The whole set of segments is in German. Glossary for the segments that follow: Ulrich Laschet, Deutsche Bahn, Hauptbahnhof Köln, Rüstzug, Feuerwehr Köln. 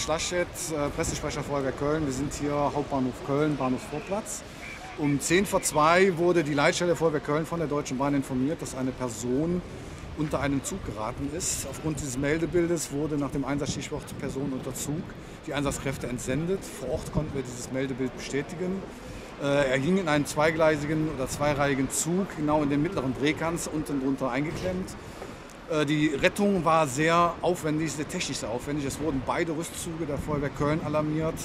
Ulrich Laschet, Pressesprecher Feuerwehr Köln. Wir sind hier Hauptbahnhof Köln, Bahnhofsvorplatz. Um 10:10 wurde die Leitstelle Feuerwehr Köln von der Deutschen Bahn informiert, dass eine Person unter einem Zug geraten ist. Aufgrund dieses Meldebildes wurde nach dem Einsatzstichwort Person unter Zug die Einsatzkräfte entsendet. Vor Ort konnten wir dieses Meldebild bestätigen. Er ging in einen zweigleisigen oder zweireihigen Zug, genau in den mittleren Drehkranz, unten drunter eingeklemmt. Die Rettung war sehr aufwendig, sehr technisch sehr aufwendig. Es wurden beide Rüstzüge der Feuerwehr Köln alarmiert,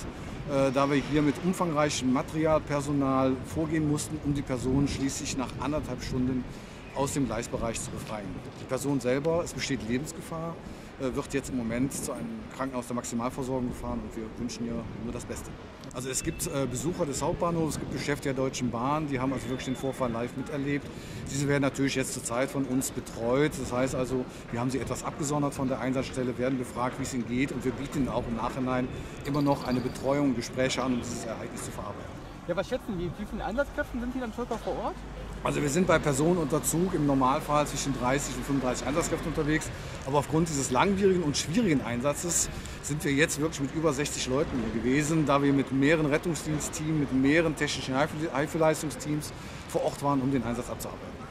da wir hier mit umfangreichem Material, Personal vorgehen mussten, um die Person schließlich nach 1,5 Stunden aus dem Gleisbereich zu befreien. Die Person selber, es besteht Lebensgefahr, wird jetzt im Moment zu einem Krankenhaus der Maximalversorgung gefahren und wir wünschen ihr nur das Beste. Also es gibt Besucher des Hauptbahnhofs, es gibt Geschäfte der Deutschen Bahn, die haben also wirklich den Vorfall live miterlebt. Diese werden natürlich jetzt zurzeit von uns betreut, das heißt also, wir haben sie etwas abgesondert von der Einsatzstelle, werden gefragt, wie es ihnen geht und wir bieten ihnen auch im Nachhinein immer noch eine Betreuung und Gespräche an, um dieses Ereignis zu verarbeiten. Ja, was schätzen Sie, wie viele Einsatzkräfte sind hier dann circa vor Ort? Also wir sind bei Personen unter Zug im Normalfall zwischen 30 und 35 Einsatzkräften unterwegs. Aber aufgrund dieses langwierigen und schwierigen Einsatzes sind wir jetzt wirklich mit über 60 Leuten hier gewesen, da wir mit mehreren Rettungsdienstteams, mit mehreren technischen Hilfeleistungsteams vor Ort waren, um den Einsatz abzuarbeiten.